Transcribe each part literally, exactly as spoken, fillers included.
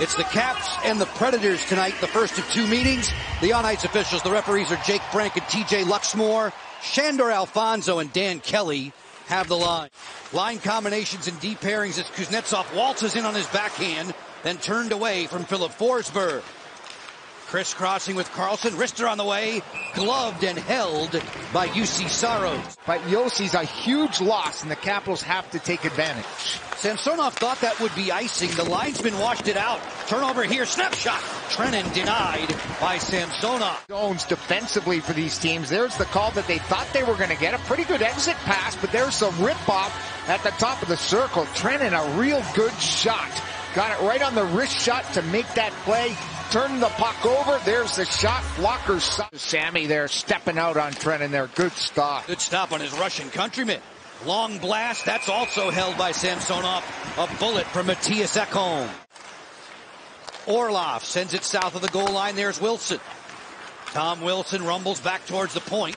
It's the Caps and the Predators tonight, the first of two meetings. The on-ice officials, the referees are Jake Brank and T J Luxmore. Shandor Alfonso and Dan Kelly have the line. Line combinations and deep pairings as Kuznetsov waltzes in on his backhand, then turned away from Filip Forsberg. Crisscrossing with Carlson, wrister on the way, gloved and held by Juuse Saros. But Yosi's a huge loss, and the Capitals have to take advantage. Samsonov thought that would be icing. The linesman washed it out. Turnover here, snapshot. Trenin denied by Samsonov. Zones defensively for these teams. There's the call that they thought they were going to get. A pretty good exit pass, but there's some rip-off at the top of the circle. Trenin, a real good shot. Got it right on the wrist shot to make that play. Turn the puck over. There's the shot blocker. Sammy there stepping out on Trenin there. Good stop. Good stop on his Russian countryman. Long blast. That's also held by Samsonov. A bullet from Mattias Ekholm. Orlov sends it south of the goal line. There's Wilson. Tom Wilson rumbles back towards the point.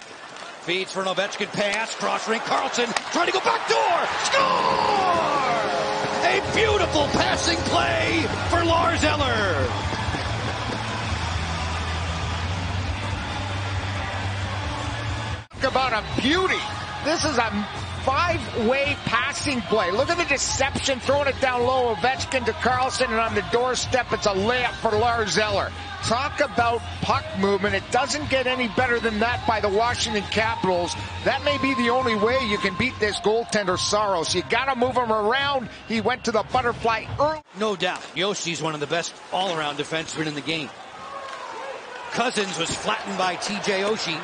Feeds for an Ovechkin pass. Cross rink. Carlson trying to go back door. Score! A beautiful passing play for Lars Eller. About a beauty. This is a five-way passing play. Look at the deception, throwing it down low. Ovechkin to Carlson, and on the doorstep, it's a layup for Lars Eller. Talk about puck movement. It doesn't get any better than that by the Washington Capitals. That may be the only way you can beat this goaltender Saros. You got to move him around. He went to the butterfly early. No doubt. Yosi's one of the best all-around defensemen in the game. Cousins was flattened by T J Oshie.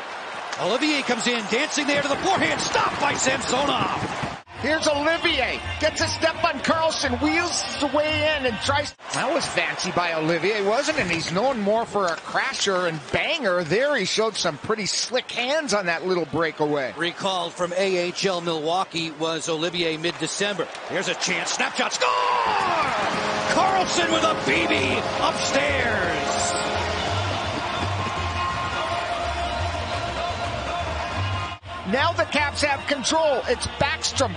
Olivier comes in, dancing there to the forehand, stopped by Samsonov. Here's Olivier, gets a step on Carlson, wheels his way in and tries. That was fancy by Olivier, wasn't it? And he's known more for a crasher and banger. There he showed some pretty slick hands on that little breakaway. Recalled from A H L Milwaukee was Olivier mid-December. Here's a chance, snapshot, score! Carlson with a B B upstairs. Now the Caps have control. It's Bäckström.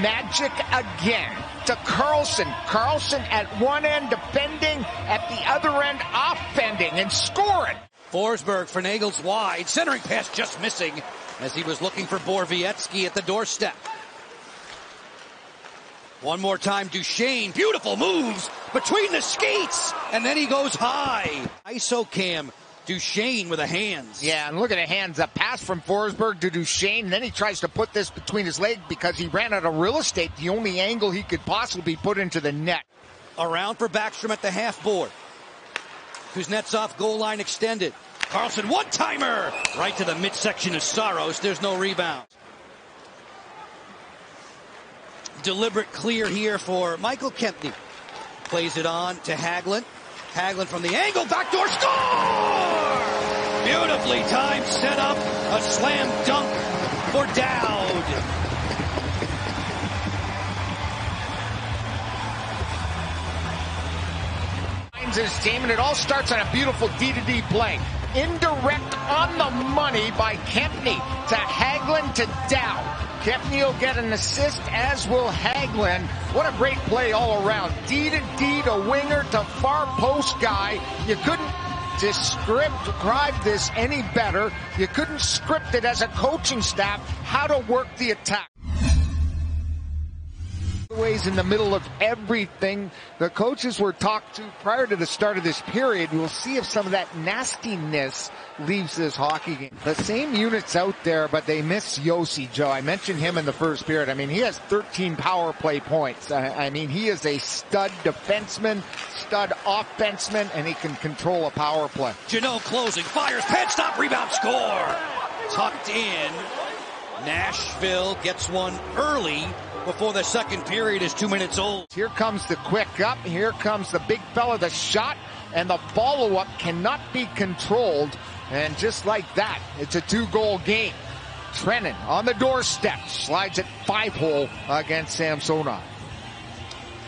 Magic again to Carlson. Carlson at one end defending, at the other end offending and scoring. Forsberg finagles wide. Centering pass just missing as he was looking for Borowiecki at the doorstep. One more time, Duchesne. Beautiful moves between the skates. And then he goes high. I S O cam. Duchesne with the hands. Yeah, and look at the hands. A pass from Forsberg to Duchesne. Then he tries to put this between his legs because he ran out of real estate. The only angle he could possibly put into the net. Around for Bäckström at the half board. Kuznetsov goal line extended. Carlson one-timer! Right to the midsection of Saros. There's no rebound. Deliberate clear here for Michal Kempný. Plays it on to Haglund. Haglund from the angle, backdoor, score! Beautifully timed set up, a slam dunk for Dowd. Finds his team, and it all starts on a beautiful D to D play. Indirect on the money by Kempný to Haglund to Dowd. Kempný will get an assist, as will Haglund. What a great play all around. D to D to winger to far post guy. You couldn't describe this any better. You couldn't script it as a coaching staff how to work the attack. Always in the middle of everything. The coaches were talked to prior to the start of this period. We'll see if some of that nastiness leaves this hockey game. The same units out there, but they miss Josi, Joe. I mentioned him in the first period. I mean, he has thirteen power play points. I, I mean, he is a stud defenseman, stud offenseman, and he can control a power play. Janot closing, fires, pad stop, rebound, score. Tucked in. Nashville gets one early. Before the second period is two minutes old. Here comes the quick up. Here comes the big fella. The shot and the follow-up cannot be controlled. And just like that, it's a two-goal game. Trenin on the doorstep. Slides it five-hole against Samsonov.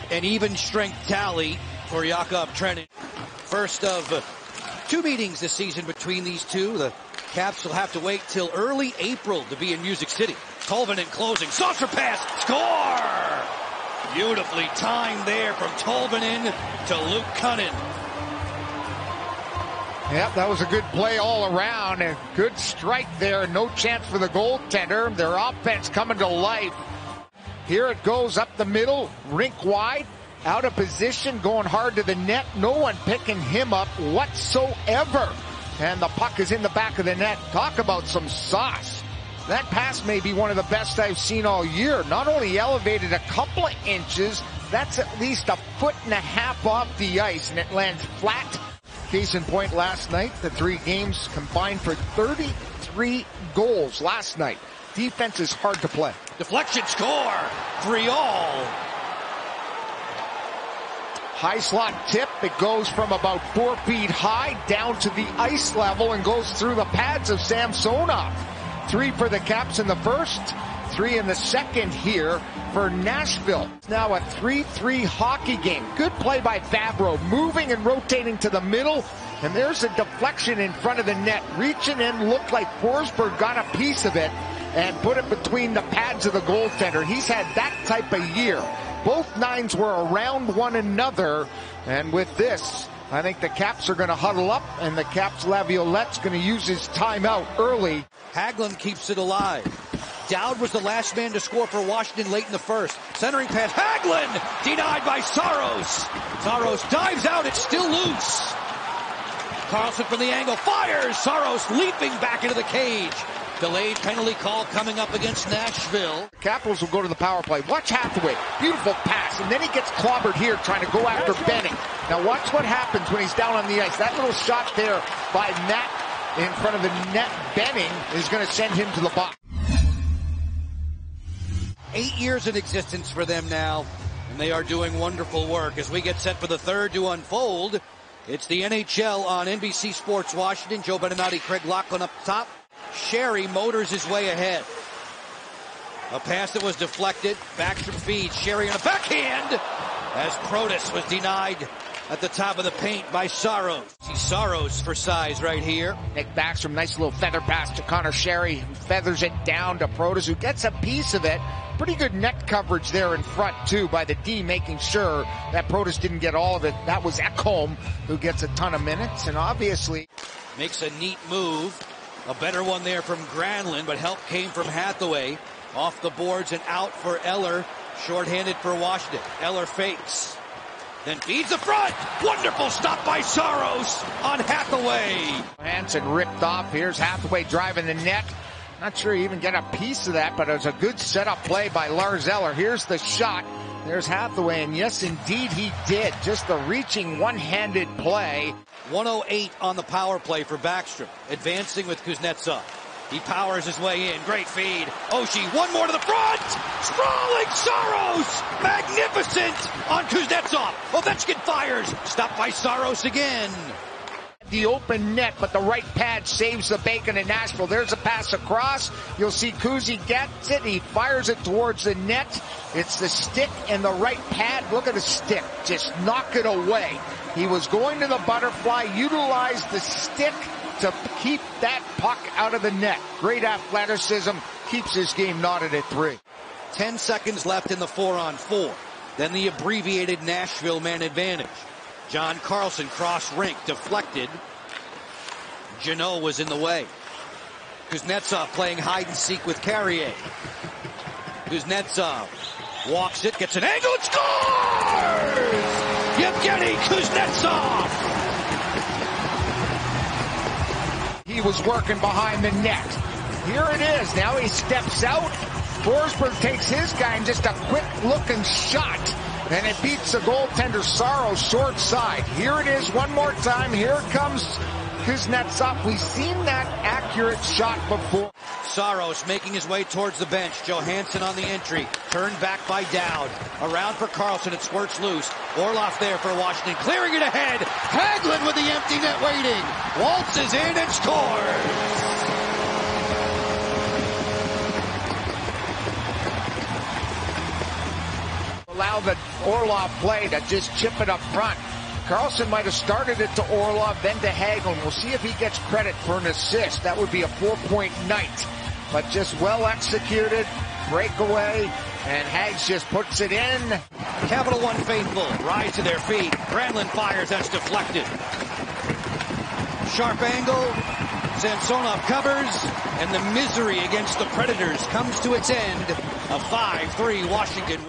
An even strength tally for Jakob Trenin. First of two meetings this season between these two. The Caps will have to wait till early April to be in Music City. Tolvanen closing, saucer pass, score! Beautifully timed there from Tolvanen to Luke Kunin. Yep, that was a good play all around, and good strike there. No chance for the goaltender. Their offense coming to life. Here it goes up the middle, rink wide, out of position, going hard to the net. No one picking him up whatsoever. And the puck is in the back of the net. Talk about some sauce. That pass may be one of the best I've seen all year. Not only elevated a couple of inches, that's at least a foot and a half off the ice, and it lands flat. Case in point, last night, the three games combined for thirty-three goals last night. Defense is hard to play. Deflection, score, three all. High slot tip. It goes from about four feet high down to the ice level and goes through the pads of Samsonov. Three for the Caps in the first, three in the second here for Nashville. It's now a three three hockey game. Good play by Fabbro, moving and rotating to the middle, and there's a deflection in front of the net. Reaching in, looked like Forsberg got a piece of it and put it between the pads of the goaltender. He's had that type of year. Both nines were around one another, and with this, I think the Caps are going to huddle up, and the Caps Laviolette's going to use his timeout early. Haglund keeps it alive. Dowd was the last man to score for Washington late in the first. Centering pass, Haglund! Denied by Saros. Saros dives out, it's still loose. Carlson from the angle, fires! Saros leaping back into the cage. Delayed penalty call coming up against Nashville. Capitals will go to the power play. Watch Hathaway. Beautiful pass. And then he gets clobbered here trying to go after Benning. Now watch what happens when he's down on the ice. That little shot there by Matt in front of the net. Benning is going to send him to the box. Eight years in existence for them now. And they are doing wonderful work. As we get set for the third to unfold, it's the N H L on N B C Sports Washington. Joe Beninati, Craig Lachlan up top. Sheary motors his way ahead. A pass that was deflected. Backstrom feeds. Sheary on a backhand as Protas was denied at the top of the paint by Saros. See Saros for size right here. Nick Bäckström, nice little feather pass to Conor Sheary, who feathers it down to Protas, who gets a piece of it. Pretty good net coverage there in front, too, by the D, making sure that Protas didn't get all of it. That was Ekholm, who gets a ton of minutes, and obviously makes a neat move. A better one there from Granlund, but help came from Hathaway. Off the boards and out for Eller. Shorthanded for Washington. Eller fakes. Then feeds the front. Wonderful stop by Saros on Hathaway. Hanson ripped off. Here's Hathaway driving the net. Not sure he even got a piece of that, but it was a good setup play by Lars Eller. Here's the shot. There's Hathaway, and yes, indeed he did. Just the reaching one-handed play. one oh eight on the power play for Bäckström. Advancing with Kuznetsov. He powers his way in. Great feed. Oshie, one more to the front. Sprawling Saros. Magnificent on Kuznetsov. Ovechkin fires. Stopped by Saros again. The open net, but the right pad saves the bacon in Nashville. There's a pass across. You'll see Kuzi gets it. He fires it towards the net. It's the stick and the right pad. Look at the stick. Just knock it away. He was going to the butterfly, utilized the stick to keep that puck out of the net. Great athleticism. Keeps this game knotted at three. Ten seconds left in the four-on-four. Then the abbreviated Nashville man advantage. John Carlson cross rink, deflected. Janot was in the way. Kuznetsov playing hide and seek with Carrier. Kuznetsov walks it, gets an angle, and scores! Yevgeny Kuznetsov! He was working behind the net. Here it is, now he steps out. Forsberg takes his guy and just a quick-looking shot. And it beats the goaltender Saros short side. Here it is one more time. Here comes Kuznetsov. We've seen that accurate shot before. Saros making his way towards the bench. Johansson on the entry. Turned back by Dowd. Around for Carlson. It squirts loose. Orlov there for Washington. Clearing it ahead. Haglund with the empty net waiting. Waltzes in and scores. Allow the Orlov play to just chip it up front. Carlson might have started it to Orlov, then to Hagelin. We'll see if he gets credit for an assist. That would be a four-point night. But just well executed, breakaway, And Hags just puts it in. Capital One faithful rise to their feet. Granlund fires. That's deflected. Sharp angle. Samsonov covers. And the misery against the Predators comes to its end. A five three Washington win.